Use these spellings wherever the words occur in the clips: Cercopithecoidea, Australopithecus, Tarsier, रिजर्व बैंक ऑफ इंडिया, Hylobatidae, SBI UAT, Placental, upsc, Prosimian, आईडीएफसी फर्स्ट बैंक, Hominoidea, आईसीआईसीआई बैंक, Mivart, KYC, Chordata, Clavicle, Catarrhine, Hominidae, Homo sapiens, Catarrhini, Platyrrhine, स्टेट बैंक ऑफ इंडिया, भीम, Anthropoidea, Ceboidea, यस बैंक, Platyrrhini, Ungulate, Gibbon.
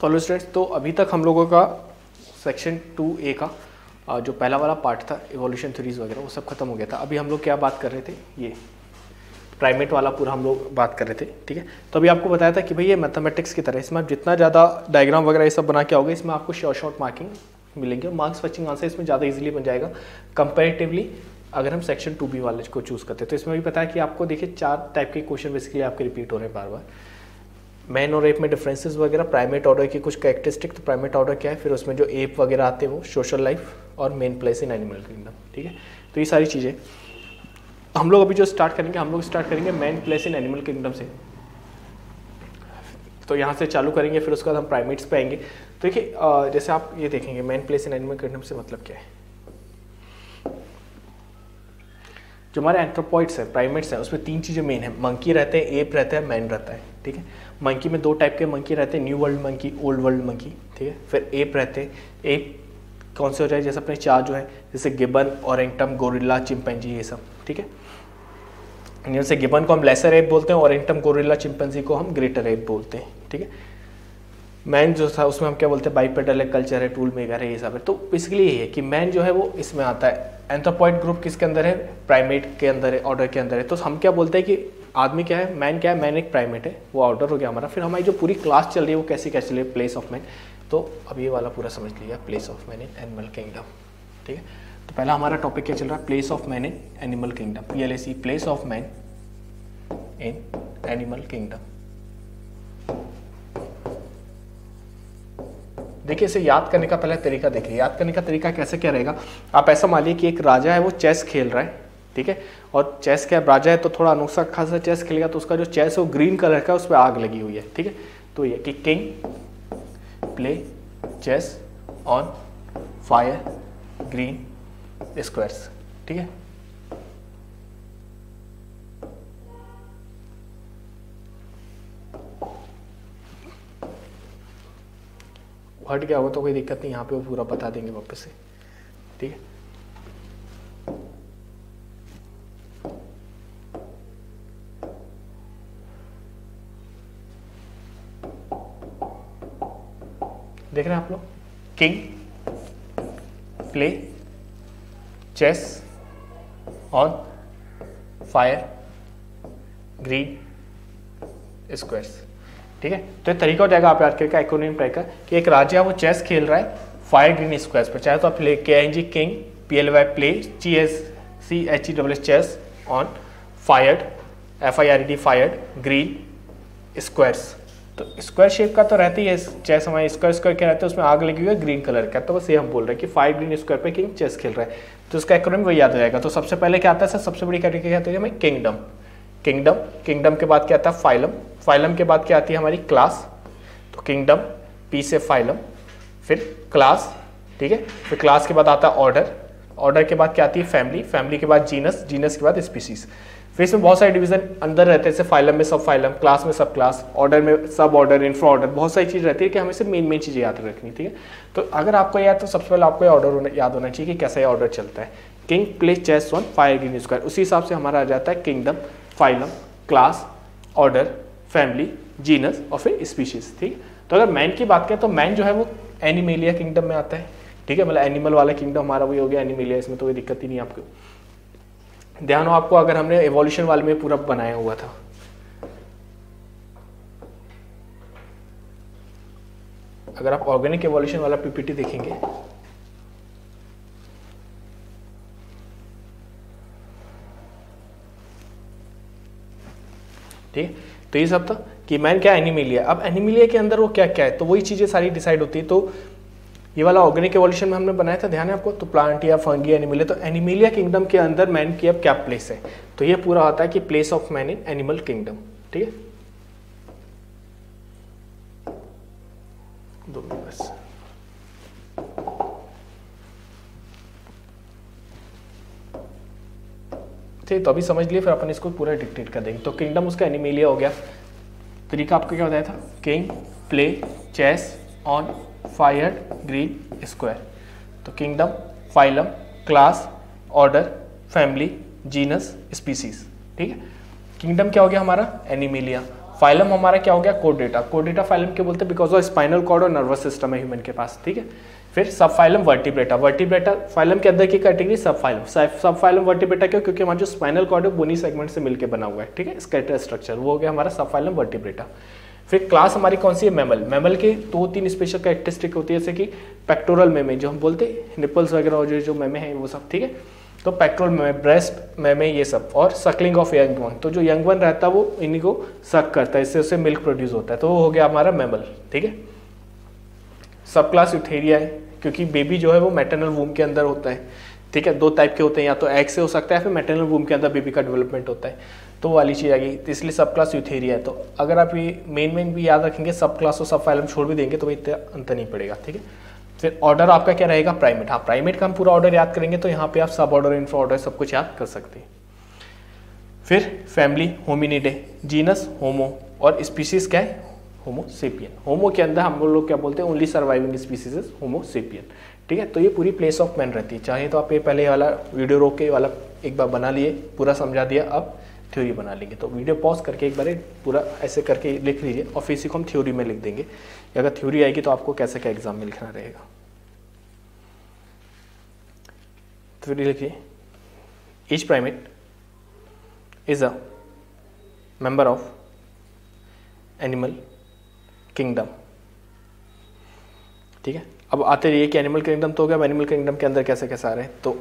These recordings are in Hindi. तो हेलो स्टूडेंट्स, तो अभी तक हम लोगों का सेक्शन 2A का जो पहला वाला पार्ट था इवोल्यूशन थ्योरीज वगैरह वो सब खत्म हो गया था। अभी हम लोग क्या बात कर रहे थे, ये प्राइमेट वाला पूरा हम लोग बात कर रहे थे, ठीक है। तो अभी आपको बताया था कि भाई ये मैथमेटिक्स की तरह इसमें आप जितना ज़्यादा डायग्राम वगैरह ये सब बना के आओगे इसमें आपको श्योर शॉर्ट मार्किंग मिलेंगे और मार्क्स फचिंग आंसर इसमें ज़्यादा इजीली बन जाएगा कंपेरेटिवली अगर हम सेक्शन 2B वाले को चूज़ करते हैं। तो इसमें भी पता है कि आपको देखिए 4 टाइप के क्वेश्चन बेसिकली आपके रिपीट हो रहे हैं बार बार, मैन और एप में डिफरेंसेस वगैरह, प्राइमेट ऑर्डर की कुछ कैरेक्टरिस्टिक, तो प्राइमेट ऑर्डर क्या है, फिर उसमें जो एप वगैरह आते हैं वो सोशल लाइफ और main place in animal kingdom, ठीक है। तो ये सारी चीज़ें हम लोग अभी जो स्टार्ट करेंगे, हम लोग स्टार्ट करेंगे main place in animal kingdom से, तो यहाँ से चालू करेंगे, फिर उसके बाद हम प्राइमेट्स पे आएंगे। तो देखिए जैसे आप ये देखेंगे main place in animal kingdom से मतलब क्या है, जो हमारे एंथ्रोपॉइड्स हैं प्राइमेट्स हैं उसमें 3 चीज़ें मेन हैं, मंकी रहते हैं, एप रहता है, मैन रहता है, ठीक है। मंकी में 2 टाइप के मंकी रहते हैं, new world monkey, old world monkey, ठीक है। फिर एप रहते हैं, एप कौन से हो जाए जैसे अपने 4 जो है जैसे गिबन, ऑरेंगटन, गोरिल्ला, चिंपैंजी, ये सब, ठीक है। इनमें से गिबन को हम लेसर एप बोलते हैं, ऑरेंगटन, गोरिल्ला, चिंपैंजी को हम ग्रेटर एप बोलते हैं, ठीक है। मैन जो था उसमें हम क्या बोलते हैं, बाइपेडल है, कल्चर है, टूल मेकर है, ये सब है। तो बेसिकली ये है कि मैन जो है वो इसमें आता है, एंथ्रोपॉइड ग्रुप किसके अंदर है, प्राइमेट के अंदर है, ऑर्डर के अंदर है। तो हम क्या बोलते हैं कि आदमी क्या है, मैन क्या है, मैन एक प्राइमेट है, वो ऑर्डर हो गया हमारा। फिर हमारी जो पूरी क्लास चल रही है वो कैसे कैसे चल रही है, प्लेस ऑफ मैन। तो अब ये वाला पूरा समझ लिया, place of man in animal kingdom, ठीक है। तो पहला हमारा टॉपिक क्या चल रहा है, place of man in animal kingdom, PLAC, place of man in animal kingdom. देखिए इसे याद करने का पहला तरीका देखिए, याद करने का तरीका कैसे क्या रहेगा। आप ऐसा मानिए कि एक राजा है वो चेस खेल रहा है, ठीक है, और चेस क्या राजा है तो थोड़ा अनोखा खासा चेस खेलेगा, तो उसका जो चेस है वो ग्रीन कलर का, उस पर आग लगी हुई है, ठीक है। तो ये कि king play chess on fire green squares, ठीक है। हट गया होगा तो कोई दिक्कत नहीं, यहाँ पे वो पूरा बता देंगे वापस से, ठीक है। देख रहे हैं आप लोग, king play chess on fire green squares, ठीक है। तो ये तरीका हो जाएगा आप याद करके, एक्रोनिम टाइप का, कि एक राजा वो चेस खेल रहा है फायर ग्रीन स्क्वायर्स पर, चाहे तो आप ले KING king, PLY play, CHESS chess on fired FIRED fired green squares. तो स्क्वायर शेप का तो रहती है चेस, हमारे स्क्वायर स्क्वायर क्या रहता है उसमें आग लगी हुई है ग्रीन कलर का, तो बस ये हम बोल रहे हैं कि फायर ग्रीन स्क्वायर पर किंग चेस खेल रहा है, तो उसका एक्रोनिम वही याद हो जाएगा। तो सबसे पहले क्या आता है सर, सबसे बड़ी कैटेगरी क्या आती है हमें, किंगडम, किंगडम, किंगडम के बाद क्या आता है फाइलम, फाइलम के बाद क्या आती है हमारी क्लास, तो किंगडम P से फाइलम, फिर क्लास, ठीक है। फिर क्लास के बाद आता है ऑर्डर, ऑर्डर के बाद क्या आती है फैमिली, फैमिली के बाद जीनस, जीनस के बाद स्पीसीज। फिर इसमें बहुत सारे डिवीजन अंदर रहते हैं, जैसे फाइलम में सब फाइलम, क्लास में सब क्लास, ऑर्डर में सब ऑर्डर, इंफ्रा ऑर्डर, बहुत सारी चीज़ रहती है कि हमें से मेन मेन चीज़ें याद रखनी, ठीक है। तो अगर आपको याद, तो सबसे पहले आपको ऑर्डर याद होना चाहिए कि कैसा ऑर्डर चलता है, king play chess on fire green square, उसी हिसाब से हमारा आ जाता है kingdom, phylum, class, order, family, genus और फिर स्पीशीज, ठीक। तो अगर मैन की बात करें तो मैन जो है वो एनिमेलिया किंगडम में आता है, ठीक है, मतलब एनिमल वाला किंगडम हमारा वही हो गया एनिमेलिया, इसमें तो कोई दिक्कत ही नहीं आपको, ध्यान हो आपको, अगर हमने एवोल्यूशन वाले में पूरा बनाया हुआ था, अगर आप ऑर्गेनिक एवोल्यूशन वाला PPT देखेंगे ठीक है। तो ये सब था कि मैन क्या एनिमेलिया, अब एनिमेलिया के अंदर वो क्या क्या है तो वही चीज़ें सारी डिसाइड होती है। तो ये वाला ऑर्गेनिक एवोल्यूशन में हमने बनाया था, ध्यान है आपको, तो प्लांट या फंगी एनिमेलिया, तो एनिमेलिया किंगडम के अंदर मैन की अब क्या प्लेस है, तो ये पूरा होता है कि place of man in animal kingdom, ठीक है। ठीक, तो अभी समझ लिए, फिर अपन इसको पूरा डिक्टेट कर देंगे। तो किंगडम उसका एनिमेलिया हो गया, तरीका आपको क्या बताया था, king play chess on fire green square, तो kingdom, phylum, class, order, family, genus, species, ठीक है। किंगडम क्या हो गया हमारा एनिमेलिया, फाइलम हमारा क्या हो गया, कोर्डेटा। कोर्डेटा फाइलम के बोलते हैं बिकॉज ऑफ स्पाइनल कॉर्ड और नर्वस सिस्टम है ह्यूमन के पास, ठीक है। फिर सब फाइलम वर्टिब्रेटा, वर्टिब्रेटा फाइलम के अंदर की कैटेगरी सब फाइलम। सब फाइलम वर्टिब्रेटा क्यों, क्योंकि हमारा जो स्पाइनल कॉर्ड है बोनी सेगमेंट से मिलकर बना हुआ है, ठीक है, इसका स्ट्रक्चर वो हो गया हमारा सब फाइलम वर्टिब्रेटा। फिर क्लास हमारी कौन सी है, मैमल। मैमल के दो तीन स्पेशल कैरेक्टरिस्टिक होती है, जैसे कि पेक्टोरल मेमे जो हम बोलते हैं, निपल्स वगैरह और जो मेमे हैं वो सब, ठीक है। तो पेक्टोरल मेमे, ब्रेस्ट मेमे ये सब, और सकलिंग ऑफ यंग वन। तो जो यंग वन रहता है वो इन्हीं को सक करता है, इससे उसे मिल्क प्रोड्यूस होता है, तो वो हो गया हमारा मैमल, ठीक है। सब क्लास यूथेरिया है क्योंकि बेबी जो है वो मैटरनल वूम के अंदर होता है, ठीक है। दो टाइप के होते हैं, या तो एग से हो सकता है फिर मैटरनल वूम के अंदर बेबी का डेवलपमेंट होता है, तो वाली चीज़ आ गई, इसलिए सब क्लास यूथेरिया है। तो अगर आप ये मेन भी याद रखेंगे, सब क्लास और सब फाइलम छोड़ भी देंगे तो भाई इतना अंतर नहीं पड़ेगा, ठीक है। फिर ऑर्डर आपका क्या रहेगा, प्राइमेट। हाँ, प्राइमेट का हम पूरा ऑर्डर याद करेंगे तो यहाँ पे आप सब ऑर्डर, इंफ्रा ऑर्डर सब कुछ याद कर सकते हैं। फिर फैमिली होमिनिडे, जीनस होमो और स्पीसीज क्या है, होमो सेपियन। होमो के अंदर हम लोग क्या बोलते हैं, only surviving species is homo sapien, ठीक है। तो ये पूरी प्लेस ऑफ मैन रहती है। चाहे तो आप ये पहले वाला वीडियो रोक के वाला एक बार बना लिए, पूरा समझा दिया, अब थ्योरी बना लेंगे। तो वीडियो पॉज करके एक बार पूरा ऐसे करके लिख लीजिए और फिर इसी को हम थ्योरी में लिख देंगे। अगर थ्योरी आएगी तो आपको कैसे क्या एग्जाम में लिखना रहेगा, थ्योरी लिखिए। Each primate is a member of animal kingdom, ठीक है। अब आते रहिए कि एनिमल किंगडम तो हो गया, अब एनिमल किंगडम के अंदर कैसे कैसे आ रहे हैं। तो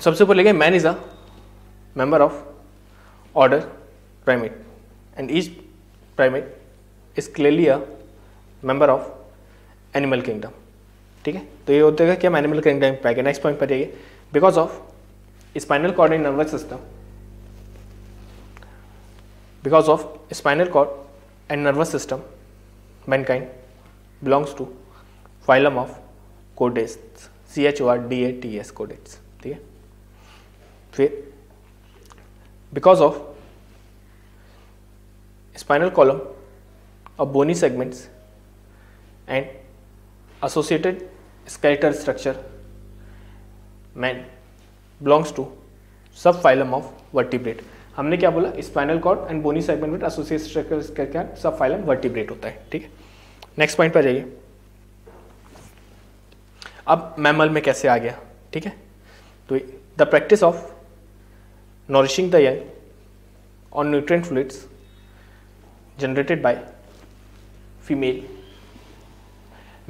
सबसे पहले गए man is a member of order primate and each primate is clearly a member of animal kingdom, ठीक है। तो ये होता है कि हम एनिमल किंगडम पे आएंगे। नेक्स्ट पॉइंट पर जाइए, because of spinal cord and nervous system, because of spinal cord and nervous system mankind belongs to phylum of chordates, CHORDATS chordates, ठीक है। फिर बिकॉज ऑफ स्पाइनल कॉलम और bony segments and associated skeletal structure man belongs to subphylum of vertebrate। हमने क्या बोला, spinal cord and bony segment with associated structures का क्या सबफाइलम वर्टिब्रेट होता है, ठीक है। नेक्स्ट पॉइंट पर जाइए, अब मैमल में कैसे आ गया, ठीक है। तो the practice of nourishing the young on nutrient fluids generated by female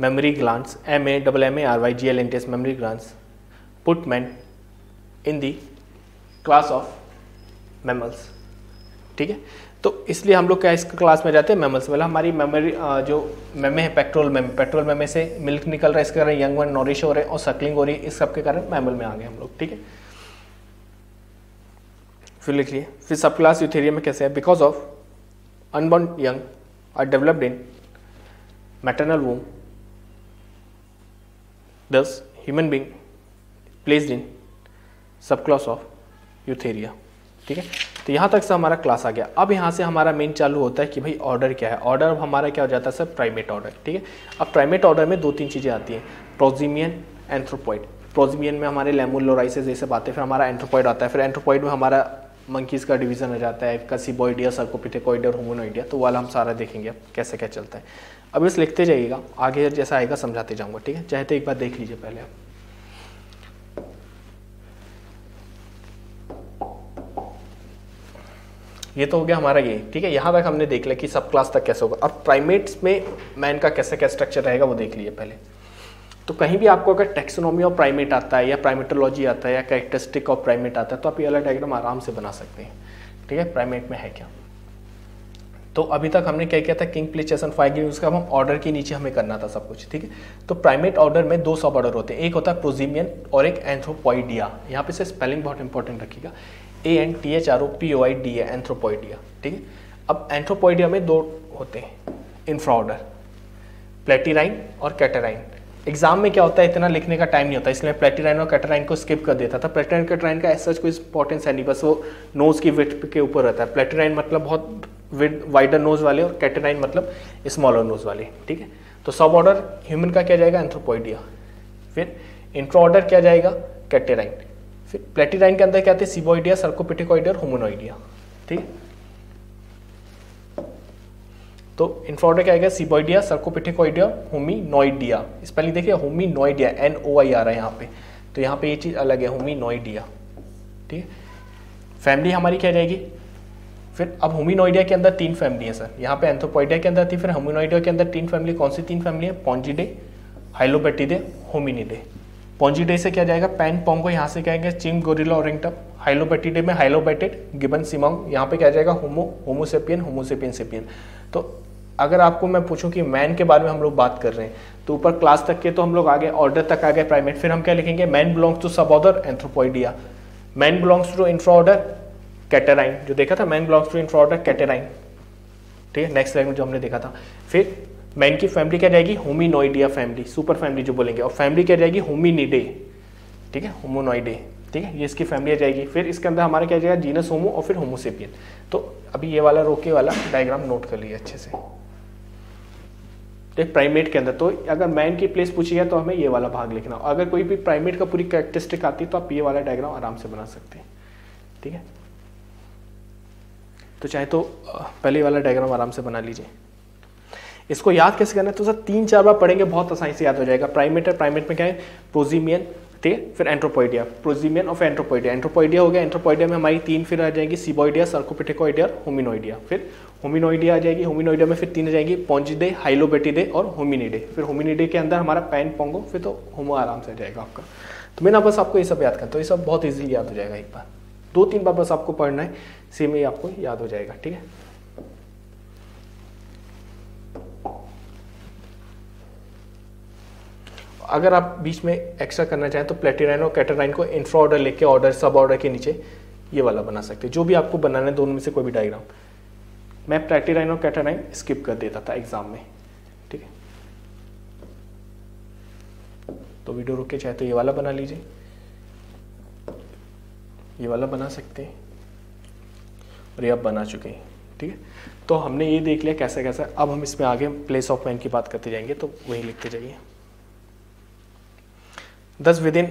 memory glands MAMMARYGLNTS memory glands put man in the class of mammals, ठीक है। तो इसलिए हम लोग क्या इस क्लास में जाते हैं मैमल्स। मतलब हमारी मेमोरी जो मेमे है, पेक्टोरल मेमे, पेक्टोरल मेमे से मिल्क निकल रहा है, इसके कारण यंग वन नॉरिश हो रहे हैं और सकलिंग हो रही है, इस सब के कारण मैमल में आ गए हम लोग, ठीक है। फिर लिख लिए, फिर सब क्लास यूथेरिया में कैसे है, because of unborn young are developed in maternal womb, thus human being placed in subclass of eutheria, ठीक है। तो यहाँ तक से हमारा क्लास आ गया। अब यहाँ से हमारा मेन चालू होता है कि भाई ऑर्डर क्या है। ऑर्डर हमारा क्या हो जाता है, सर, प्राइमेट ऑर्डर, ठीक है। अब प्राइमेट ऑर्डर में दो तीन चीज़ें आती हैं, प्रोजिमियन, एंथ्रोपॉइड। प्रोजिमियन में हमारे लेमुलोराइसेस ये सब आते हैं, फिर हमारा एंथ्रोपॉइड आता है, फिर एंथ्रोपॉइड में हमारा मंकीज़ का डिवीज़न आ जाता है, का सीबोइडिया, सर्कोपिथेकोइडिया और होमोनोइडिया। तो वाला हम सारा देखेंगे अब कैसे क्या चलता है। अब इस लिखते जाइएगा, आगे जैसा आएगा समझाते जाऊंगा, ठीक है। चाहे तो एक बार देख लीजिए पहले आप। ये तो हो गया हमारा ये, ठीक है। यहाँ तक हमने देख लिया कि सब क्लास तक कैसे होगा। अब प्राइमेट्स में मैन का कैसे क्या स्ट्रक्चर रहेगा वो देख लीजिए पहले। तो कहीं भी आपको अगर टैक्सोनॉमी ऑफ प्राइमेट आता है या प्राइमेटोलॉजी आता है या कैरेक्टरिस्टिक ऑफ प्राइमेट आता है तो आप ये वाला डायग्राम आराम से बना सकते हैं, ठीक है। प्राइमेट में है क्या, तो अभी तक हमने क्या किया था, किंग प्लेस चेसन फाइगिंग, उसका हम ऑर्डर के नीचे हमें करना था सब कुछ, ठीक है। तो प्राइमेट ऑर्डर में दो सब ऑर्डर होते हैं, एक होता है प्रोजिमियन और एक एंथ्रोपोइडिया। यहाँ पे से स्पेलिंग बहुत इंपॉर्टेंट रखिएगा, ANTHROPOIDA एंथ्रोपोइडिया, ठीक है। अब एंथ्रोपोइडिया में दो होते हैं इंफ्रा ऑर्डर, प्लेटिराइन और कैटराइन। एग्जाम में क्या होता है, इतना लिखने का टाइम नहीं होता, इसलिए प्लेटिराइन और कैटराइन को स्किप कर देता था। प्लेटिराइन कैटराइन का ऐसा कोई इंपॉर्टेंस है नहीं, बस वो नोज की विड्थ के ऊपर रहता है। प्लेटिराइन मतलब बहुत विद वाइडर नोज वाले और कैटराइन मतलब स्मॉलर नोज वाले, ठीक है। तो सब ऑर्डर ह्यूमन का क्या जाएगा, एंथ्रोपोइडिया। फिर इंट्रा ऑर्डर क्या जाएगा, कैटराइन। फिर प्लेटिराइन के अंदर क्या आते हैं, सीबोइडिया, सर्कोपिटिकोइडिया और होमोनोइडिया, ठीक। तो इन फॉर्म में क्या आएगा, सीबॉइडिया, सर्कोपिथेकोइडिया, होमिनोइडिया। स्पेलिंग देखिए होमिनोइडिया, NOI आ रहा है यहाँ पे, तो यहाँ पे ये चीज़ अलग है होमिनोइडिया। ठीक है, फैमिली हमारी क्या रहेगी फिर। अब होमिनोइडिया के अंदर तीन फैमिली है सर, यहाँ पे एंथ्रोपोइडिया के अंदर थी, फिर होमिनोइडिया के अंदर तीन फैमिली। कौन सी तीन फैमिली है, पोंजिडे, हाइलोबेटिडे, होमिनिडे। पोंजिडे से क्या जाएगा पैन पोंगो, यहाँ से क्या आएगा चिम, गोरिल्ला, ओरिंगटन। हाइलोबेटिडे में हाइलोबेटिड, गिबन, सिमोंग। यहाँ पे क्या जाएगा होमो, होमोसेपियन, होमोसेपियन, सेपियन। तो अगर आपको मैं पूछूं कि मैन के बारे में हम लोग बात कर रहे हैं, तो ऊपर क्लास तक के तो हम लोग आगे ऑर्डर तक आ गए प्राइमेट, फिर हम क्या लिखेंगे, man belongs to sub order Anthropoidea, man belongs to infra order catarrhine, जो देखा था man belongs to infra order catarrhine. ठीक है, नेक्स्ट लाइन में जो हमने देखा था। फिर मैन की फैमिली क्या जाएगी, होमिनोइडिया फैमिली, सुपर फैमिली जो बोलेंगे, और फैमिली क्या जाएगी होमिनिडे। ठीक है, होमोनोइडे। ठीक है, ये इसकी फैमिली आ जाएगी। फिर इसके अंदर हमारा क्या जाएगा, जीनस होमो और फिर होमोसेपियन। तो अभी ये वाला रोके वाला डायग्राम नोट कर लिए अच्छे से। एक प्राइमेट के अंदर तो अगर मैन की प्लेस पूछिएगा तो हमें ये वाला भाग लिखना, अगर कोई भी प्राइमेट का पूरी कैरेक्टरिस्टिक आती है तो आप ये वाला डायग्राम आराम से बना सकते हैं। ठीक है, तो चाहे तो पहले वाला डायग्राम आराम से बना लीजिए। इसको याद कैसे करना है, तो सर 3-4 बार पढ़ेंगे, बहुत आसानी से याद हो जाएगा। प्राइमेट है, प्राइमेट में क्या है, प्रोजीमियन, ठीक है, फिर एंट्रोपोइडिया, प्रोजीमियन ऑफ एंट्रोपोइडिया, एंट्रोपोइडिया हो गया। एंट्रोपोइडिया में हमारी तीन फिर आ जाएगी, सीबॉइडिया, सर्कोपिथेकोइडिया, होमिनोइडिया। फिर होमिनोइडिया आ जाएगी, होमिनोइडिया में फिर तीन आ जाएगी, पोंजिडे, हाइलोबेटिडे और होमिनिडे। फिर होमिनिडे के अंदर हमारा पैन पोंगो, फिर तो होमो आराम से आ जाएगा आपका। तो मैं ना बस आपको ये सब याद करता हूँ, ये सब बहुत ईजिली याद हो जाएगा। एक बार 2-3 बार बस आपको पढ़ना है, सेम ही आपको याद हो जाएगा। ठीक है, अगर आप बीच में एक्स्ट्रा करना चाहें तो प्लेटिराइन और कैटराइन को इंफ्रा ऑर्डर लेके ऑर्डर सब ऑर्डर के नीचे ये वाला बना सकते हैं, जो भी आपको बनाना है दोनों में से कोई भी डायग्राम। मैं प्लेटिराइन और कैटराइन स्किप कर देता था एग्जाम में। ठीक है, तो वीडियो रोक के चाहे तो ये वाला बना लीजिए, ये वाला बना सकते हैं, और ये आप बना चुके हैं। ठीक है, तो हमने ये देख लिया कैसा कैसा। अब हम इसमें आगे प्लेस ऑफ मैन की बात करते जाएंगे, तो वही लिखते जाइए। 10 within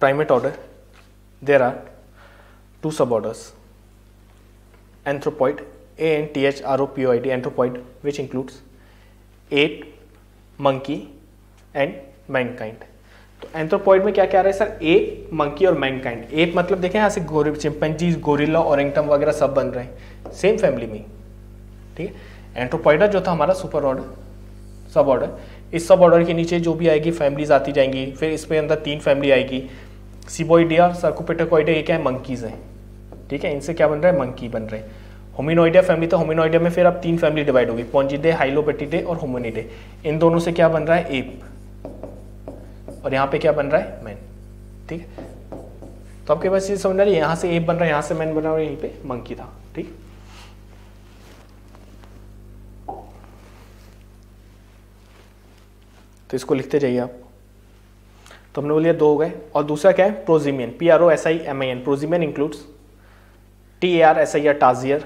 primate order there are 2 suborders, anthropoid, ANTHROPOID, anthropoid, which includes ape, monkey and mankind। तो anthropoid में क्या क्या आ रहा है सर, ape, monkey और mankind। ape मतलब देखें यहाँ से चिंपैंजी, गोरिल्ला, ओरिंगटन वगैरह सब बन रहे हैं सेम फैमिली में। ठीक है, anthropoida जो था हमारा सुपर ऑर्डर, सब ऑर्डर, इस सब ऑर्डर के नीचे जो भी आएगी फैमिलीज आती जाएंगी। फिर इसमें अंदर 3 फैमिली आएगी, सीबॉइडिया, सर्कोपिथेकोइडिया, ये क्या है मंकीज हैं। ठीक है, इनसे क्या बन रहा है, मंकी बन रहे हैं। होमिनोइडिया फैमिली, तो होमिनोइडिया में फिर अब 3 फैमिली डिवाइड होगी, पोंजिडे, हाइलोबेटिडे और होमोनिडे। इन दोनों से क्या बन रहा है, एप, और यहाँ पे क्या बन रहा है, मैन। ठीक है, तो आपके पास ये समझना है, यहाँ से एप बन रहा है, यहाँ से मैन बन रहा है, यहीं पे मंकी था। ठीक, तो इसको लिखते जाइए आप। तो हमने बोलिए 2 हो गए, और दूसरा क्या है, prosimian, PROSIMIN। Prosimian includes TARSIR, टाजियर,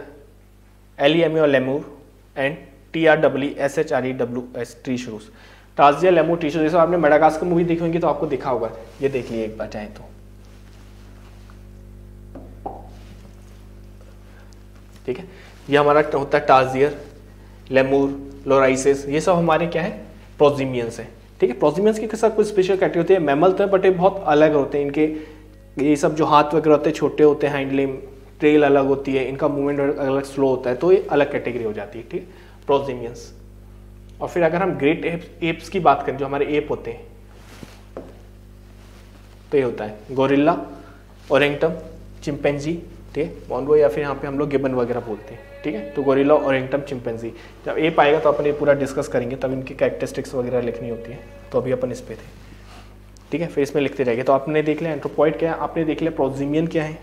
LEMU और लेमूर, एंड TRWSHREWS, ट्रीशरूस। टाजियर, लेमूर, ट्रीशरूस, जैसे आपने मेडागास्कर मूवी देखी होगी तो आपको दिखा होगा, ये देख लिए एक बार चाहे तो। ठीक है, ये हमारा होता है टाजियर, लेमूर, लोराइसेस, ये सब हमारे क्या है, प्रोजीमियंस है। ठीक है, प्रोजीमियंस के साथ कुछ स्पेशल कैटेगरी होती है, मैमल तो है बट ये बहुत अलग होते हैं। इनके ये सब जो हाथ वगैरह होते हैं छोटे होते हैं, हैंड लिम, ट्रेल अलग होती है, इनका मूवमेंट अलग स्लो होता है, तो ये अलग कैटेगरी हो जाती है। ठीक है, प्रोजीमियंस। और फिर अगर हम ग्रेट एप्स की बात करें, जो हमारे एप होते हैं, तो ये होता है गोरिल्ला, ओरिंगटन, चिंपैंजी, ठीक है, मोनगो, या फिर यहाँ पे हम लोग गिबन वगैरह बोलते हैं। ठीक है, तो गोरिल्ला, ओरिंगटन, चिंपैंजी। जब एप आएगा तो अपन ये पूरा डिस्कस करेंगे, तब इनकी कैरेक्टरिस्टिक्स वगैरह लिखनी होती है, तो अभी अपन इस पे थे। ठीक है, फिर इसमें लिखते जाएंगे। तो आपने देख लिया एंथ्रोपोइड क्या है, आपने देख लिया प्रोजीमियन क्या है।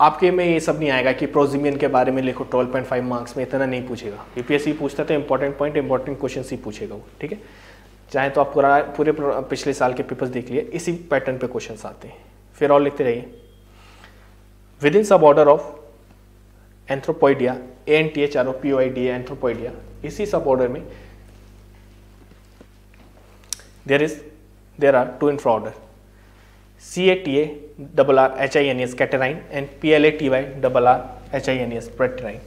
आपके में ये सब नहीं आएगा कि प्रोजीमियन के बारे में लिखो 12.5 मार्क्स में, इतना नहीं पूछेगा। यूपीएससी पूछता तो इंपॉर्टेंट पॉइंट, इंपॉर्टेंट क्वेश्चन ही पूछेगा वो। ठीक है, चाहे तो आप पूरे पिछले साल के पेपर्स देख लिए, इसी पैटर्न पे क्वेश्चन आते हैं। फिर और लिखते रहिए, within sub order of anthropoidea, ANTHROPOIDA, anthropoidea, इसी सब ऑर्डर में there are 2 infra order, CATARRHINES catarrhine and PLATYRRHINES platyrrhine.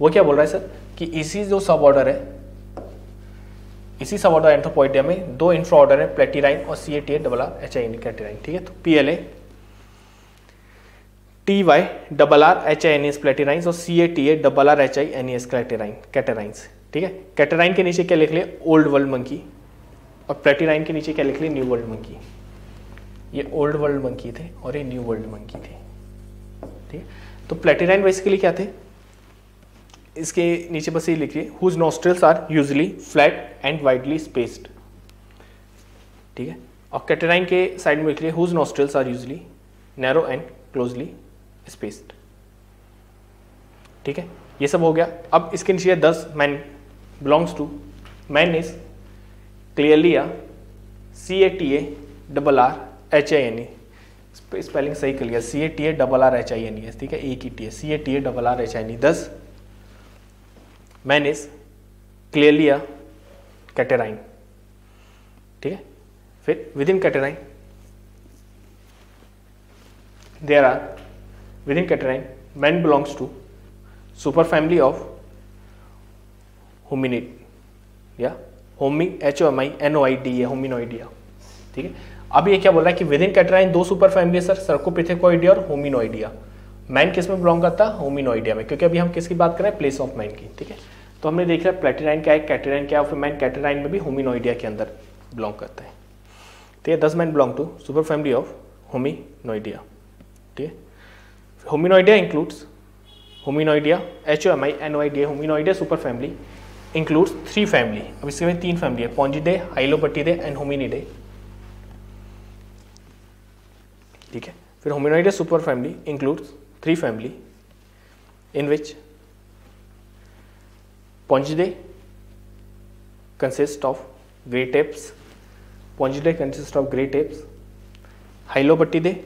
वो क्या बोल रहा है सर कि इसी जो सब ऑर्डर है, इसी सब ऑर्डर एंथ्रोपोइडिया में दो इंफ्रा ऑर्डर है, प्लेटराइन और CATARRHINES कैटराइन। ठीक है, तो PLATYRRHINES प्लेटराइन्स और CATARRHINES कैटराइन्स। ठीक है, कैटराइन के नीचे क्या लिख ले ओल्ड वर्ल्ड मंकी और प्लेटराइन के नीचे क्या लिख ले न्यू वर्ल्ड मंकी। ये ओल्ड वर्ल्ड मंकी थे और ये न्यू वर्ल्ड मंकी थे। ठीक है, तो प्लेटराइन बेसिकली क्या थे, इसके नीचे बस ये लिखिए whose nostrils are usually flat and widely spaced. ठीक है, और कैटराइन के साइड में लिखिए whose nostrils are usually narrow and closely spaced. ठीक है, ये सब हो गया। अब इसके नीचे 10 man belongs to man is clearly या CATARRHINE। स्पेलिंग सही कर लिया, CATARRHINE। ठीक है, एक ही टी है, CATARRHINE। 10 मैन इज क्लियरली या कैटराइन। ठीक है, फिर within catarrhine there are within catarrhine man belongs to super family of hominid या होमी HOMINOIDEA होमिनोइडिया। ठीक है, अब ये क्या बोल रहा है कि विदिन कैटराइन दो सुपर फैमिली है सर, सर्कोपिथेकोइडिया और होमिनोइडिया। मैन किस में बिलोंग करता है, होमिनोइडिया में, क्योंकि अभी हम किसकी बात कर रहे हैं, प्लेस ऑफ मैन की। ठीक है, तो हमने देख लिया प्लेटराइन क्या है, कैटराइन क्या है, फिर मैन कैटराइन में भी होमिनोइडिया के अंदर बिलोंग करता है। ठीक है, 10 man belong to super family of Hominoidea. ठीक है, Hominoidea includes hominoidea HOMINOIDEA hominoidea super family includes 3 family. अब इसके में 3 फैमिली है, पोंजिडे, हाइलोबटिडे एंड होमिनिडे। ठीक है, फिर Hominoidea super family includes 3 family in which पोंजिडे consist of great apes, hylobatidae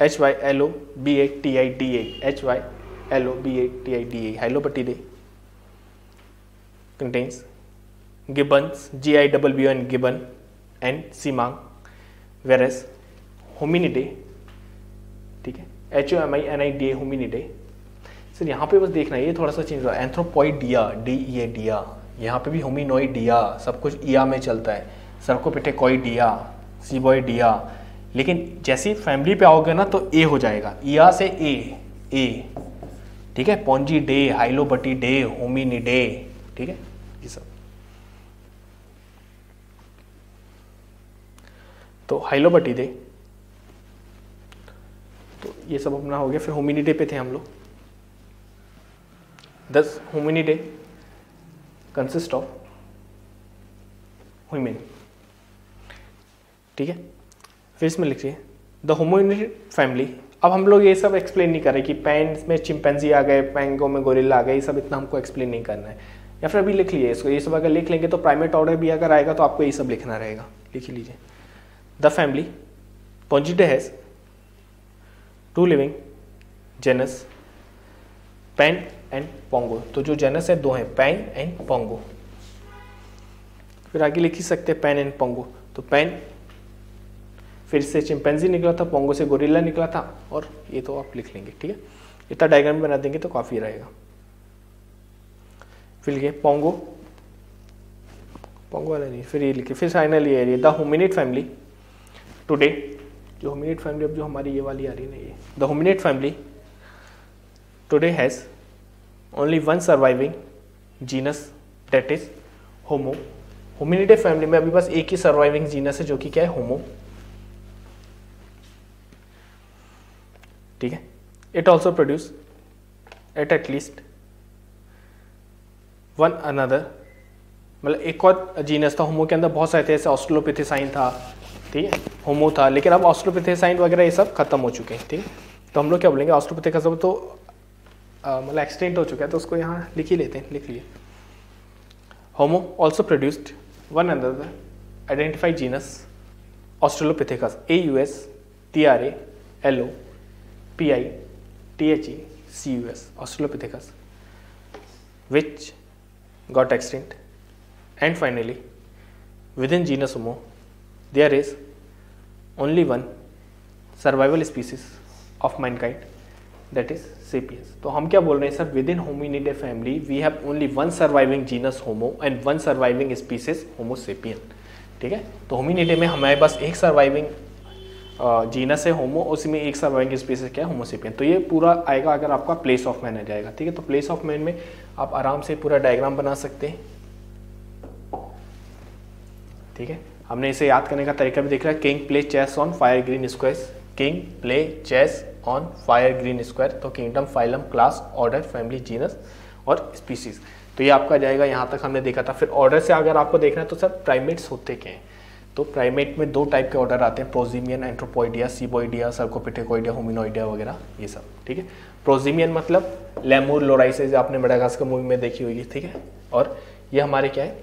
HYLOBATIDA Hylobatidae contains Gibbons GIBBON Gibbon and Simang, whereas Hominidae, ठीक है HOMINIDA Hominidae। सर यहाँ पे बस देखना ये थोड़ा सा चेंज हुआ, Anthropoidea DEA यहाँ पे भी Hominoidea सब कुछ EA में चलता है, Cercopithecoidea, Ceboidea, लेकिन जैसी फैमिली पे आओगे ना तो ए हो जाएगा, ईया से ए ए। ठीक है, पोंजिडे, हाइलोबटिडे, होमिनिडे। ठीक है, ये सब। तो हाइलोबटिडे, तो ये सब अपना हो गया। फिर होमिनिडे पे थे हम लोग। 10 होमिनिडे कंसिस्ट ऑफ ह्यूमन। ठीक है, फिर इसमें लिखिए द होमिनिड फैमिली। अब हम लोग ये सब एक्सप्लेन नहीं कर रहे कि पैंट्स में चिंपैंजी आ गए, पैंगो में गोरिल्ला आ गए, ये सब इतना हमको एक्सप्लेन नहीं करना है। या फिर अभी लिख लिए इसको, ये सब अगर लिख लेंगे तो प्राइमेट ऑर्डर भी अगर आएगा तो आपको ये सब लिखना रहेगा। लिख लीजिए the family पोंजिडे has 2 living genus pan and Pongo. तो जो जेनस है 2 हैं, पैन एंड पोंगो। फिर आगे लिख ही सकते पैन एंड पोंगो। तो पैन, फिर से चिंपैंजी निकला था, पोंगो से गोरिल्ला निकला था, और ये तो आप लिख लेंगे। ठीक है, इतना डायग्राम बना देंगे तो काफी रहेगा। फिर लिखिए पोंगो, पोंगो वाला नहीं, फिर ये लिखिए। फिर फाइनली ये द होमिनिड फैमिली टुडे, जो होमिनिड फैमिली अब जो हमारी ये वाली आ रही है ना, ये the hominid family today has only 1 surviving genus that is homo. Hominidae family में अभी बस एक ही सर्वाइविंग जीनस है जो कि क्या है, होमो। ठीक है, it also produce at least 1 another, मतलब एक और जीनस था होमो के अंदर, बहुत सारे थे जैसे ऑस्ट्रोलोपिथेसाइन था, ठीक है होमो था, लेकिन अब ऑस्ट्रोलोपिथेसाइन वगैरह ये सब खत्म हो चुके हैं। ठीक है, तो हम लोग क्या बोलेंगे, ऑस्ट्रोलोपिथेसाइन तो मतलब एक्सटेंट हो चुका है, तो उसको यहाँ लिख ही लेते हैं। लिख लिए होमो also produced 1 another identified genus australopithecus AUSTRALOPITHECUS australopithecus which got extinct and finally within genus homo there is only one survival species of mankind, that is sapiens. तो हम क्या बोल रहे हैं sir, within Hominidae family we have only one surviving genus homo and one surviving species homo sapien. ठीक है, तो होमिनिडे में हमारे पास एक सर्वाइविंग जीनस है होमो, उसमें एक सर्वाइविंग स्पीसीज क्या है, होमो सेपियन. तो ये पूरा आएगा अगर आपका प्लेस ऑफ मैन आ जाएगा. ठीक है, तो प्लेस ऑफ मैन में आप आराम से पूरा डायग्राम बना सकते हैं. ठीक है, हमने इसे याद करने का तरीका भी देख रहा है. King play chess on fire green square, king play chess on fire green square. तो kingdom, phylum, class, order, family, genus और स्पीसीज. तो ये आपका जाएगा, यहाँ तक हमने देखा था. फिर ऑर्डर से अगर आपको देखना है तो सर प्राइमेट्स होते क्या हैं, तो प्राइमेट में दो टाइप के ऑर्डर आते हैं, prosimian, Anthropoidea, Ceboidea, Cercopithecoidea, Hominoidea वगैरह ये सब. ठीक है, प्रोजीमियन मतलब लेमूर, लोराइसेज आपने मेडागास्कर मूवी में देखी होगी. ठीक है, और ये हमारे क्या है,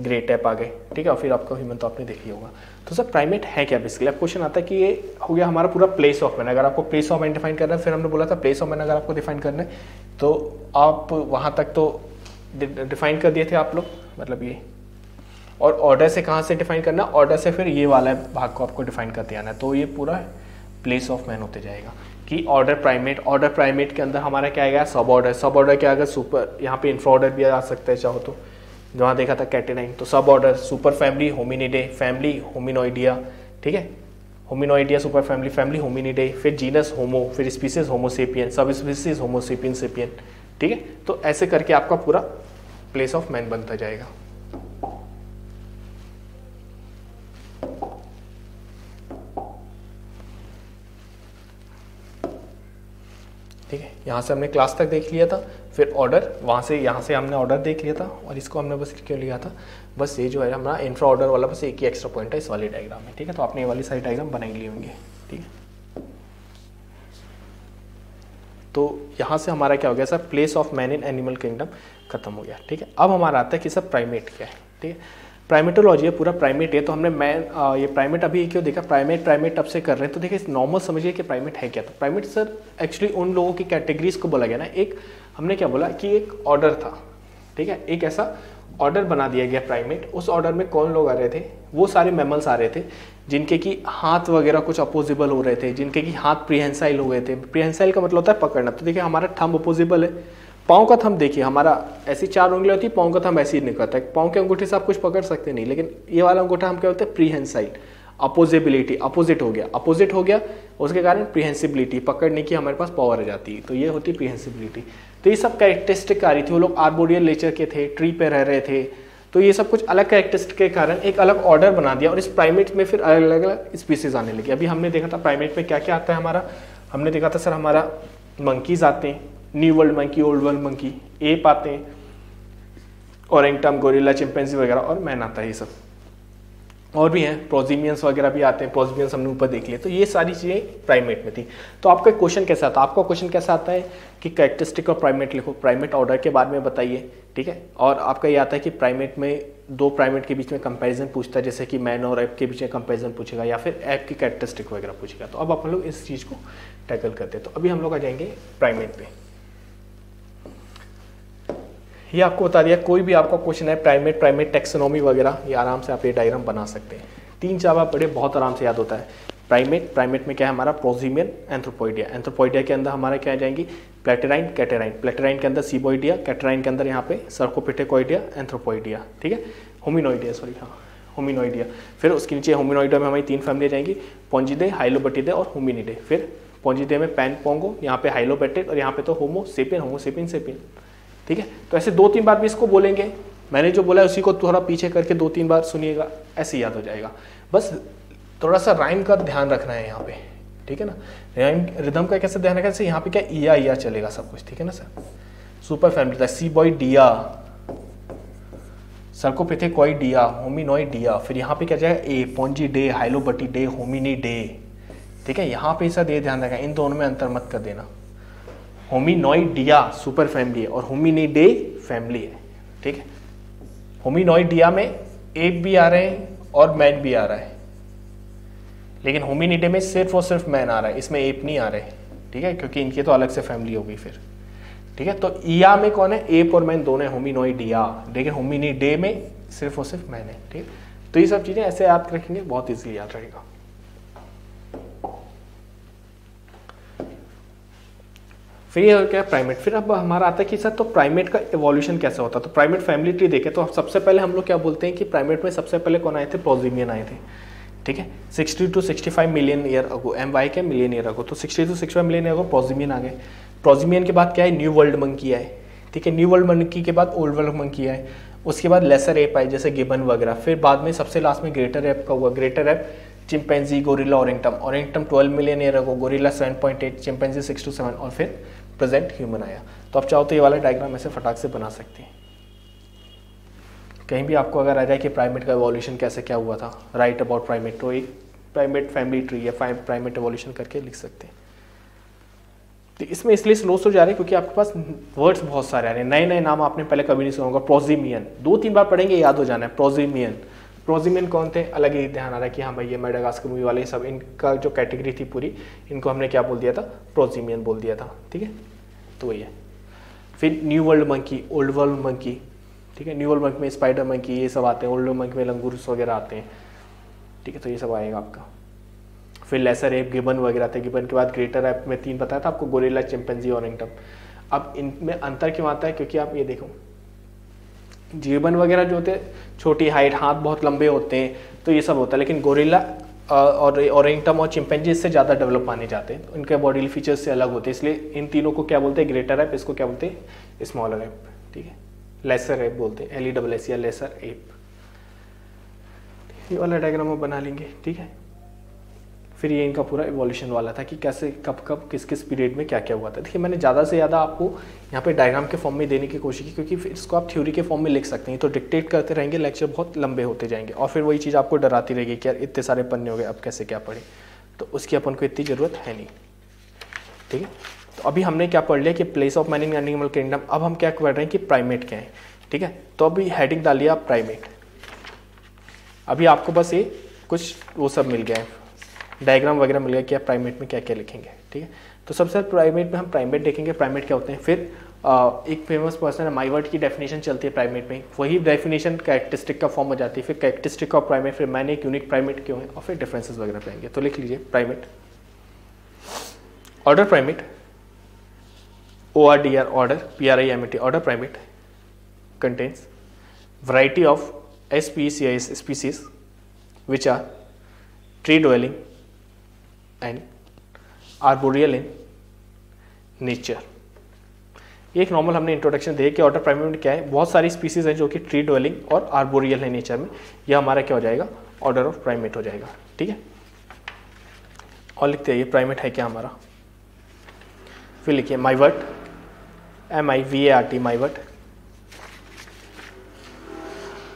ग्रे टैप आ गए. ठीक है, और फिर आपका ह्यूमन तो आपने देख लिया होगा. तो सर प्राइमेट है क्या बेसिकली, अब क्वेश्चन आता है कि ये हो गया हमारा पूरा प्लेस ऑफ मैन. अगर आपको प्लेस ऑफ मैन डिफाइन करना है, फिर हमने बोला था प्लेस ऑफ मैन अगर आपको डिफाइन करना है तो आप वहाँ तक तो डिफाइन कर दिए थे आप लोग, मतलब ये. और ऑर्डर से कहाँ से डिफाइन करना, ऑर्डर से फिर ये वाला भाग को आपको डिफाइन करते आना है. तो ये पूरा प्लेस ऑफ मैन होते जाएगा कि ऑर्डर प्राइमेट, ऑर्डर प्राइमेट के अंदर हमारा क्या आएगा, सब ऑर्डर, सब ऑर्डर क्या आएगा, सुपर, यहाँ पे इंफ्रा ऑर्डर भी आ सकता है चाहो तो, जहाँ देखा था कैटेराइन. तो सब order, super family Hominidae, family Hominoidea. ठीक है, Hominoidea super family, family Hominidae, फिर जीनस होमो, फिर स्पीसीज होमो सेपियन, सब स्पीसीज होमो सेपियन सेपियन. ठीक है, तो ऐसे करके आपका पूरा प्लेस ऑफ मैन बनता जाएगा. ठीक है, यहाँ से हमने क्लास तक देख लिया था, फिर ऑर्डर, वहाँ से यहाँ से हमने ऑर्डर देख लिया था. और इसको हमने बस क्यों लिया था, बस ये जो है हमारा इंफ्रा ऑर्डर वाला बस एक ही एक्स्ट्रा पॉइंट है इस वाले डायग्राम में. ठीक है, तो आपने ये वाली सारी डायग्राम बनाई लिए होंगे. ठीक है, तो यहाँ से हमारा क्या हो गया sir, place of man in animal kingdom खत्म हो गया. ठीक है, अब हमारा आता है कि सर प्राइमेट क्या है. ठीक है, प्राइमेटोलॉजी है, पूरा प्राइमेट है. तो हमने मैन, ये प्राइमेट अभी क्यों देखा, प्राइमेट प्राइमेट अब से कर रहे हैं. तो देखिए नॉर्मल समझिए कि प्राइमेट है क्या. तो प्राइमेट सर एक्चुअली उन लोगों की कैटेगरीज को बोला गया ना, एक हमने क्या बोला कि एक ऑर्डर था. ठीक है, एक ऐसा ऑर्डर बना दिया गया प्राइमेट, उस ऑर्डर में कौन लोग आ रहे थे, वो सारे मैमल्स आ रहे थे जिनके कि हाथ वगैरह कुछ अपोजिबल हो रहे थे, जिनके कि हाथ प्रीहेंसाइल हो गए थे. प्रीहेंसाइल का मतलब होता है पकड़ना. तो देखिए हमारा थंब अपोजिबल है, पाँव का थंब देखिए हमारा ऐसी चार उंगलियां होती है, पाँव का थंब ऐसी निकलता है, पाँव के अंगूठे से आप कुछ पकड़ सकते नहीं, लेकिन ये वाला अंगूठा हम क्या होते हैं, प्रीहेंसाइल. अपोजिबिलिटी अपोजिट हो गया, अपोजिट हो गया, उसके कारण प्रीहेंसिबिलिटी पकड़ने की हमारे पास पावर आ जाती है. तो ये होती है प्रीहेंसिबिलिटी. तो ये सब कैरेक्टरिस्टिक आ रही थी, वो लोग आर्बोरियल नेचर के थे, ट्री पे रह रहे थे. तो ये सब कुछ अलग कैरेक्टरिस्टिक के कारण एक अलग ऑर्डर बना दिया, और इस प्राइमेट में फिर अलग अलग स्पीसीज आने लगी. अभी हमने देखा था प्राइमेट में क्या क्या आता है हमारा, हमने देखा था सर हमारा मंकीज आते हैं, new world monkey, old world monkey, ape आते हैं, ओरेंगटन, गोरिल्ला, चिंपैंजी वगैरह, और मैन आता है ये सब. और भी हैं, प्रोजीमियंस वगैरह भी आते हैं, प्रोजीमियंस हमने ऊपर देख लिए. तो ये सारी चीज़ें प्राइमेट में थी. तो आपका क्वेश्चन कैसा आता है, आपका क्वेश्चन कैसा आता है कि कैरेक्टरिस्टिक और प्राइमेट लिखो, प्राइमेट ऑर्डर के बारे में बताइए. ठीक है, और आपका ये आता है कि प्राइमेट में दो प्राइमेट के बीच में कंपैरिजन पूछता है, जैसे कि मैन और एप के बीच में कंपैरिजन पूछेगा, या फिर एप की कैरेक्टरिस्टिक वगैरह पूछेगा. तो अब अपन लोग इस चीज़ को टैकल करते हैं. तो अभी हम लोग आ जाएंगे प्राइमेट पे. ये आपको बता दिया, कोई भी आपका क्वेश्चन है प्राइमेट, प्राइमेट टैक्सोनॉमी वगैरह, ये आराम से आप ये डायग्राम बना सकते हैं. तीन चार बार पढ़े, बहुत आराम से याद होता है. प्राइमेट, प्राइमेट में क्या है हमारा, प्रोजीमियन, एंथ्रोपोइडिया, एंथ्रोपोइडिया के अंदर हमारा क्या जाएंगी, प्लेटराइन, कैटेराइन, प्लेटराइन के अंदर सीबोइडिया, कैटेराइन के अंदर यहाँ पे सर्कोपिटेकोइडिया, एंथ्रोपोइडिया. ठीक है, होमिनोइडिया, सॉरी हाँ होमिनोइडिया. फिर उसके नीचे होमिनोइडिया में हमारी तीन फैमिली जाएंगी, पोंजिडे, हाइलोबटिडे और होमिनिडे. फिर पोंजिडे में पैन पोंगो, यहाँ पे हाइलोबेटिड, और यहाँ पे तो Homo sapien, Homo sapien sapien. ठीक है, तो ऐसे दो तीन बार भी इसको बोलेंगे, मैंने जो बोला है उसी को थोड़ा पीछे करके दो तीन बार सुनिएगा, ऐसे याद हो जाएगा. बस थोड़ा सा राइम का ध्यान रखना है यहाँ पे. ठीक है ना, राइम रिदम का कैसे ध्यान रखना है, यहाँ पे क्या ईया ईया चलेगा सब कुछ. ठीक है ना सर, सुपर फैमिली था, सीबोइडिया, सर्कोपिथेकोइडिया, होमिनोइडिया, फिर यहाँ पे क्या जाएगा, ए पोंजिडे, हाइलोबटिडे, होमिनिडे. ठीक है, यहाँ पे सर ये ध्यान रखना, इन दोनों में अंतर मत कर देना. होमिनोइडिया सुपर फैमिली है और होमिनिडे फैमिली है. ठीक है, होमिनोइडिया में एप भी आ रहे हैं और मैन भी आ रहा है, लेकिन होमिनिडे में सिर्फ और सिर्फ मैन आ रहा है, इसमें एप नहीं आ रहे. ठीक है, क्योंकि इनकी तो अलग से फैमिली होगी फिर. ठीक है, तो ईया में कौन है, एप और मैन दोनों है होमिनोइडिया, लेकिन होमिनिडे में सिर्फ और सिर्फ मैन है. ठीक है, तो ये सब चीज़ें ऐसे याद रखेंगे, बहुत ईजिली याद रहेगा. फिर ये हो गया प्राइमेट। फिर अब हमारा आता है कि सर तो प्राइमेट का एवोल्यूशन कैसे होता है। तो प्राइमेट फैमिली ट्री देखें तो सबसे पहले हम लोग क्या बोलते हैं कि प्राइमेट में सबसे पहले कौन आए थे, प्रोजीमियन आए थे, ठीक है, 60 to 65 million year ago, MY के मिलियन ईयर अगो। तो 60 to 65 million year ago prosimian आ गए। प्रोजीमियन के बाद क्या है, न्यू वर्ल्ड मंकी आए, ठीक है, न्यू वर्ल्ड मंकी के बाद ओल्ड वर्ल्ड मंकी आए, उसके बाद लेसर एप आए जैसे गिबन वगैरह, फिर बाद में सबसे लास्ट में ग्रेटर एप का हुआ, greater ape chimpanzee, gorilla, orangutan. Orangutan 12 million year ago, gorilla 7.8, chimpanzee 6 to 7 और फिर प्रेजेंट ह्यूमन आया। तो आप चाहो तो ये वाला डायग्राम ऐसे फटाक से बना सकते हैं। कहीं भी आपको अगर आ जाए कि प्राइमेट का एवोल्यूशन कैसे क्या हुआ था, राइट अबाउट प्राइमेट, तो एक प्राइमेट फैमिली ट्री या प्राइमेट एवोल्यूशन करके लिख सकते हैं। तो इसमें इसलिए स्लो स्लो जा रहे हैं क्योंकि आपके पास वर्ड्स बहुत सारे आ रहे हैं, नए नए नाम आपने पहले कभी नहीं सुना होगा। प्रोजीमियन 2-3 बार पढ़ेंगे याद हो जाना है। प्रोजीमियन, प्रोजीमियन कौन थे, अलग ही ध्यान आ रहा है कि हाँ भाई ये मेडागास्कर मूवी वाले सब, इनका जो कैटेगरी थी पूरी, इनको हमने क्या बोल दिया था, प्रोजीमियन बोल दिया था, ठीक है। तो वही है। फिर new world monkey, old world monkey, ठीक है, न्यू वर्ल्ड मंकी में स्पाइडर मंकी ये सब आते हैं, ओल्ड मंकी में लंगूरस वगैरह आते हैं, ठीक है, तो ये सब आएगा आपका। फिर लेसर एप, गिबन वगैरह थे, गिबन के बाद ग्रेटर एप में 3 बताया था आपको, गोरिल्ला, चिंपैंजी, ओरिंगटम। अब इनमें अंतर क्यों आता है, क्योंकि आप ये देखो गिबन वगैरह जो होते हैं छोटी हाइट, हाथ बहुत लंबे होते हैं, तो ये सब होता है, लेकिन गोरिल्ला और ओरिंगटम और चिंपैंजी इससे ज़्यादा डेवलप माने जाते हैं, तो इनके बॉडी फीचर्स से अलग होते हैं, इसलिए इन तीनों को क्या बोलते हैं, ग्रेटर एप, इसको क्या बोलते हैं, स्मॉलर एप, ठीक है, लेसर एप बोलते हैं, LESS या लेसर एप। ये वाला डायग्राम हम बना लेंगे, ठीक है। फिर ये इनका पूरा एवोल्यूशन वाला था कि कैसे कब कब किस किस पीरियड में क्या क्या हुआ था। देखिए मैंने ज़्यादा से ज़्यादा आपको यहाँ पे डायग्राम के फॉर्म में देने की कोशिश की क्योंकि फिर इसको आप थ्योरी के फॉर्म में लिख सकते हैं, तो डिक्टेट करते रहेंगे, लेक्चर बहुत लंबे होते जाएंगे और फिर वही चीज़ आपको डराती रहेगी कि यार इतने सारे पन्ने हो गए अब कैसे क्या पढ़े, तो उसकी अपन को इतनी ज़रूरत है नहीं, ठीक है। तो अभी हमने क्या पढ़ लिया कि place of man in animal kingdom. अब हम क्या पढ़ रहे हैं कि प्राइमेट क्या है, ठीक है। तो अभी हेडिंग डाल लिया प्राइमेट, अभी आपको बस ये कुछ वो सब मिल गया है, डायग्राम वगैरह मिल गया कि आप प्राइमेट में क्या क्या लिखेंगे, ठीक है। तो सबसे प्राइमेट में हम प्राइमेट देखेंगे, प्राइमेट क्या होते हैं। फिर एक फेमस पर्सन है माइवर्ट, की डेफिनेशन चलती है प्राइमेट में, वही डेफिनेशन कैरेक्टरिस्टिक का फॉर्म हो जाती है, फिर कैरेक्टरिस्टिक ऑफ प्राइमेट, फिर मैन एक यूनिक प्राइमेट क्यों है, और फिर डिफरेंसेस वगैरह पाएंगे। तो लिख लीजिए primate, order primate, ORDR order, PRIMAT order primate, contains variety of SPECIS species which are tree dwelling and arboreal in nature. ये एक नॉर्मल हमने इंट्रोडक्शन दिया कि ऑर्डर प्राइमेट में क्या है, बहुत सारी स्पीसीज हैं जो कि ट्री डवेलिंग और आर्बोरियल है नेचर में, यह हमारा क्या हो जाएगा, ऑर्डर ऑफ प्राइमेट हो जाएगा, ठीक है। और लिखते हैं ये प्राइमेट है क्या हमारा। फिर लिखिए Mivart, MIVART Mivart,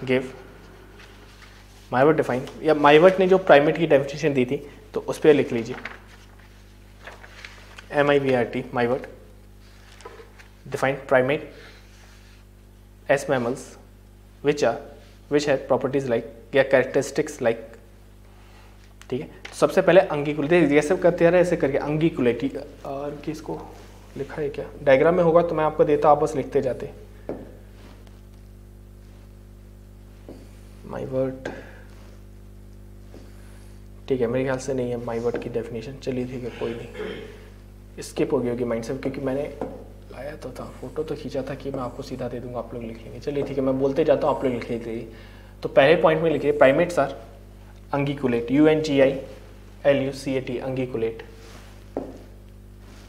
give Mivart define, या माइवर्ट ने जो प्राइमेट की डेफिनेशन दी थी तो उस पर लिख लीजिए MIVART Mivart define primate as mammals which है प्रॉपर्टीज लाइक या कैरेक्टरिस्टिक्स लाइक, ठीक है। सबसे पहले अंगीकुलेट, ये सब करते रहे ऐसे करके अंगीकुलेट, और किसको लिखा है क्या डायग्राम में होगा तो मैं आपको देता, आप बस लिखते जाते। माइवर्ट, ठीक है, मेरे ख्याल से नहीं है माइवर्ट की डेफिनेशन, चलिए ठीक है कोई नहीं, स्किप हो गई होगी माइंड से क्योंकि मैंने लाया तो था, फोटो तो खींचा था कि मैं आपको सीधा दे दूंगा, आप लोग लिख लेंगे, चलिए ठीक है मैं बोलते जाता हूँ आप लोग लिख लेते। तो पहले पॉइंट में लिखिए primates are unguiculate, UNGILUCAT unguiculate,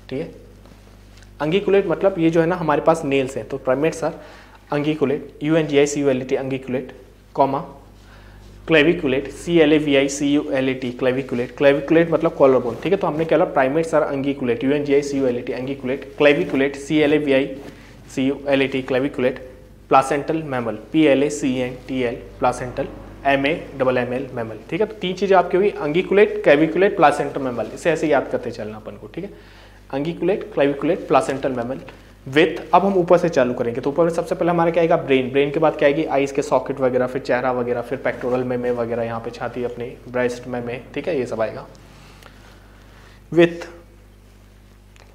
ठीक है। अंगीकुलेट मतलब ये जो है ना हमारे पास नेल्स हैं, तो primates are unguiculate, UNGICULAT unguiculate, comma claviculate, CLAVICULAT claviculate, claviculate मतलब कॉलर बोन, ठीक है। तो हमने क्या बोला, primates are unguiculate, UNGICULAT unguiculate, claviculate, CLAVICULAT claviculate, placental mammal, PLACENTL placental, MAML mammal, ठीक है। तो 3 चीज़ें आपकी हुई, अंगीकुलेट, क्लेविकुलेट, प्लासेंटल मैमल, इसे ऐसे याद करते चलना अपन को, ठीक है। Unguiculate, claviculate, placental mammal with, अब हम ऊपर से चालू करेंगे, तो ऊपर में सबसे पहले हमारा क्या आएगा ब्रेन, ब्रेन के बाद क्या आएगी आइज के सॉकेट वगैरह, फिर चेहरा वगैरह, फिर पेक्टोरल में वगैरह, यहाँ पे छाती अपने, ब्रेस्ट में, ठीक है, ये सब आएगा। With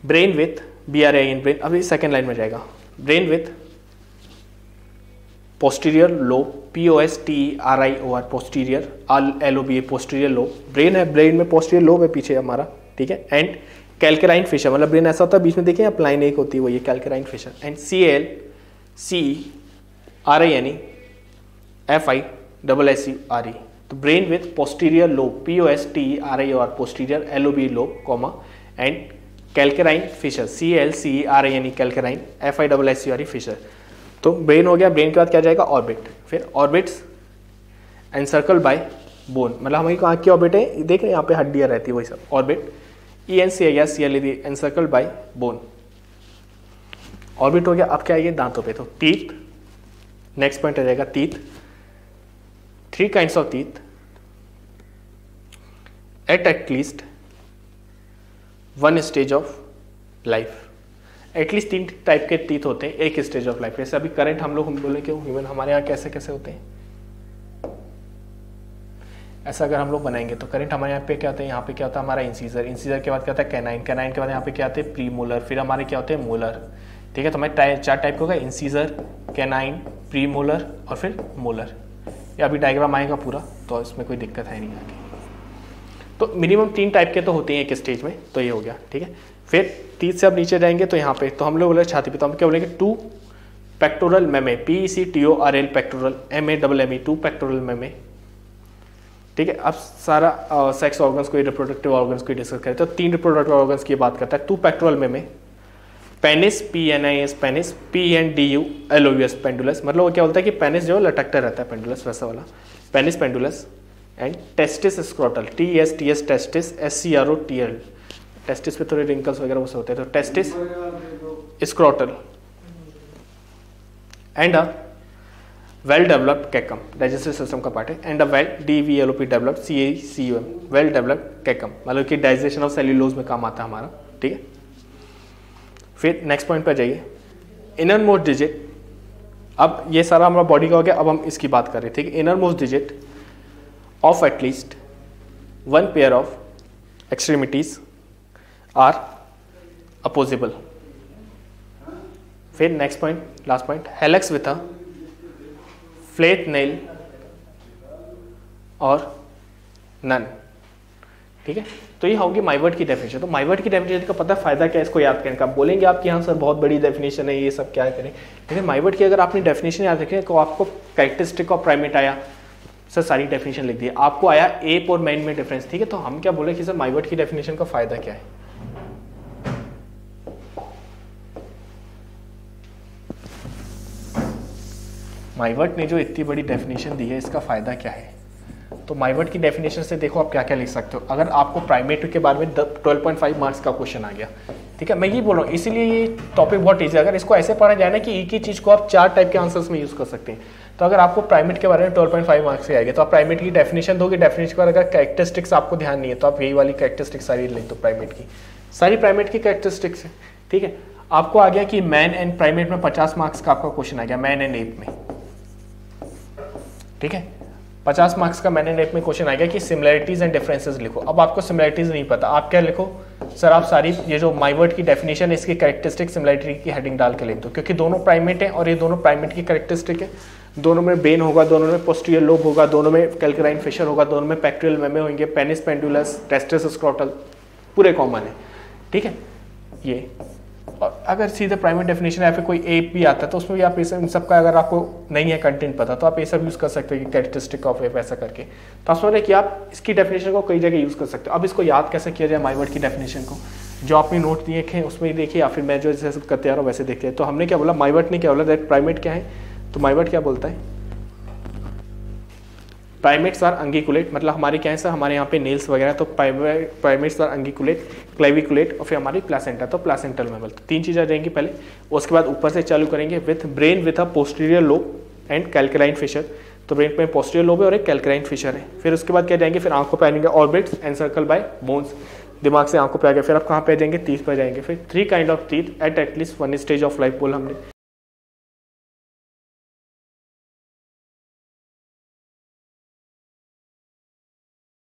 brain, with BRAIN brain, अभी सेकेंड लाइन में जाएगा, brain with posterior lobe, POSTERIOR posterior, LOBA posterior lobe, brain है, ब्रेन में पोस्टीरियर लोब है पीछे हमारा, ठीक है, एंड कैल्केराइन फिशर, मतलब ब्रेन ऐसा होता है बीच में देखें आप लाइन एक होती है, वो ये कैल्केराइन फिशर। एंड CLCRINEFISSERE, तो brain with posterior lobe, POSTERIOR posterior LOB lobe comma, and calcarine fissure CLCRINE calcarine FISSERE fissure. तो ब्रेन हो गया, ब्रेन के बाद क्या जाएगा ऑर्बिट, फिर orbits and circle by bone, मतलब हमारी आँख की ऑर्बिट है, देख रहे हैं यहाँ पे हड्डियाँ रहती है वही सब orbit. ENCISCLED encircle by bone, orbit हो गया। अब क्या आएगी दांतों पे, तो टीथ, नेक्स्ट पॉइंट आ जाएगा teeth. 3 kinds of teeth at least one stage of life, at least 3 type के टीथ होते हैं एक स्टेज ऑफ लाइफ। जैसे अभी करंट हम लोग बोले कि ह्यूमन हमारे यहाँ कैसे कैसे होते हैं, ऐसा अगर हम लोग बनाएंगे तो करेंट हमारे यहाँ पे क्या होता है, यहाँ पे क्या होता है हमारा इंसीजर, इंसीजर के बाद क्या होता है कैनाइन, कैनाइन के बाद यहाँ पे क्या होता है प्री मोलर, फिर हमारे क्या होते हैं मोलर। ठीक है, तो हमारे 4 टाइप का होगा, इंसीजर, कैनाइन, प्री मोलर और फिर मोलर। ये अभी डायग्राम आएगा पूरा, तो इसमें कोई दिक्कत है नहीं आगे। तो मिनिमम 3 टाइप के तो होते हैं एक स्टेज में, तो ये हो गया। ठीक है, फिर 30 से अब नीचे जाएंगे तो यहाँ पे तो हम लोग बोले छाती पे, तो हम क्या बोलेंगे 2 pectoral mammae, PECTORL pectoral MAMME 2 pectoral mammae. ठीक है, अब सारा सेक्स ऑर्गन्स को, रिप्रोडक्टिव ऑर्गन्स को डिस्कस करें तो 3 रिप्रोडक्टिव ऑर्गन्स की बात करता है। 2 pectoral mammae, penis PNIS penis, PNDULOUS pendulous, मतलब वो क्या बोलता है कि पेनिस जो लटकता रहता है, पेंडुलस वैसा वाला penis pendulous. And testes scrotal, TSTS testes, SCROTL, testes पे थोड़े रिंकल्स वगैरह उससे होते हैं, तो testes scrotal. And well developed caecum, digestive system का पार्ट है। And a well DVLOP developed CACUM, well developed caecum, मतलब कि डाइजेशन ऑफ सेल्यूलोज में काम आता है हमारा। ठीक है, फिर नेक्स्ट पॉइंट पर जाइए इनर मोस्ट डिजिट। अब ये सारा हमारा बॉडी का हो गया, अब हम इसकी बात कर रहे हैं। ठीक है, inner most digit of at least 1 pair of extremities are opposable. फिर next point, last point, hallux with a flat nail और नन। ठीक है, तो ये होगी माइवर्ट की डेफिनेशन। तो माइवर्ट की डेफिनेशन का पता फायदा क्या है, इसको याद करने का। बोलेंगे आप कि हाँ सर बहुत बड़ी डेफिनेशन है ये सब क्या करें, लेकिन माइवर्ट की अगर आपने डेफिनेशन याद रखें तो आपको कैरेक्टरिस्टिक ऑफ प्राइमेट आया, सर सारी डेफिनेशन लिख दी, आपको आया एप और मैन में डिफरेंस। ठीक है, तो हम क्या बोले कि सर माइवर्ट की डेफिनेशन का फायदा क्या है। माइवर्ट ने जो इतनी बड़ी डेफिनेशन दी है इसका फ़ायदा क्या है, तो माइवर्ट की डेफिनेशन से देखो आप क्या क्या लिख सकते हो। अगर आपको प्राइमेट के बारे में 12.5 मार्क्स का क्वेश्चन आ गया, ठीक है, मैं ये बोल रहा हूँ इसीलिए ये टॉपिक बहुत ईजी है। अगर इसको ऐसे पढ़ा जाए ना कि एक ही चीज़ को आप 4 टाइप के आंसर्स में यूज़ कर सकते हैं, तो अगर आपको प्राइमेट के बारे में 12.5 मार्क्स से आएगा तो आप प्राइमेट की डेफिनेशन दोगे, डेफिनेशन के बाद अगर कैरेक्टरिस्टिक्स आपको ध्यान नहीं है तो आप यही वाली कैरेक्टरिस्टिक्स सारी लिख दो, प्राइमेट की सारी प्राइमेट की कैरेक्टरिस्टिक्स। ठीक है, आपको आ गया कि मैन एंड प्राइमेट में 50 मार्क्स का आपका क्वेश्चन आ गया, मैन एंड एप में। ठीक है, 50 मार्क्स का मैन एंड एप में क्वेश्चन आ गया कि सिमिलैरिटीज एंड डिफरेंसेस लिखो। अब आपको सिमिलैरिटीज नहीं पता, आप क्या लिखो सर, आप सारी ये जो माइवर्ट की डेफिनेशन है इसकी कैरेक्टरिस्टिक सिमिलैरिटी की हेडिंग डाल के लिख दो, क्योंकि दोनों प्राइमेट हैं और ये दोनों प्राइमेट की कैरेक्टरिस्टिक है। दोनों में ब्रेन होगा, दोनों में पोस्टीरियर लोब होगा, दोनों में कैल्केराइन फिशर होगा, दोनों में पेक्टोरल मेमे होंगे, पेनिस पेंडुलस, टेस्टिस स्क्रोटल, पूरे कॉमन है। ठीक है, ये और अगर सीधे प्राइमेट डेफिनेशन या फिर कोई एप भी आता है तो उसमें भी आप इन सब का अगर आपको नहीं है कंटेंट पता तो आप ये सब यूज़ कर सकते हो कि कैरेक्टरिस्टिक ऑफ एप ऐसा करके, तो आप समझ रहे कि आप इसकी डेफिनेशन को कई जगह यूज़ कर सकते हो। अब इसको याद कैसे किया जाए माइवर्ट की डेफिनेशन को, जो आपने नोट दिए हैं उसमें देखिए या फिर मैं जो जैसे करते आ रहा हूँ वैसे देखते हैं। तो हमने क्या बोला, माइवर्ट ने क्या बोला दैट प्राइमेट क्या है, तो माइवर्ट क्या बोलता है, प्राइमेट्स आर अंगीकुलेट, मतलब हमारे क्या है सर हमारे यहाँ पे नेल्स वगैरह, तो प्राइमेट्स आर अंगीकुलेट, क्लेविकुलेट और फिर हमारी प्लासेंटा, तो प्लासेंटल मेमल, तो 3 चीज़ें आ जाएंगी पहले। उसके बाद ऊपर से चालू करेंगे with brain with a posterior lobe and calcarine fissure, तो ब्रेन में पोस्टीरियर लोब है और एक कैल्केराइन फिशर है। फिर उसके बाद क्या जाएंगे, फिर आँखों पर आ जाएंगे orbits and circle by bones, दिमाग से आँखों पर आ गया। फिर आप कहाँ पर जाएंगे, टीथ पर जाएंगे। फिर 3 kind of teeth at least one stage of life बोल हमने।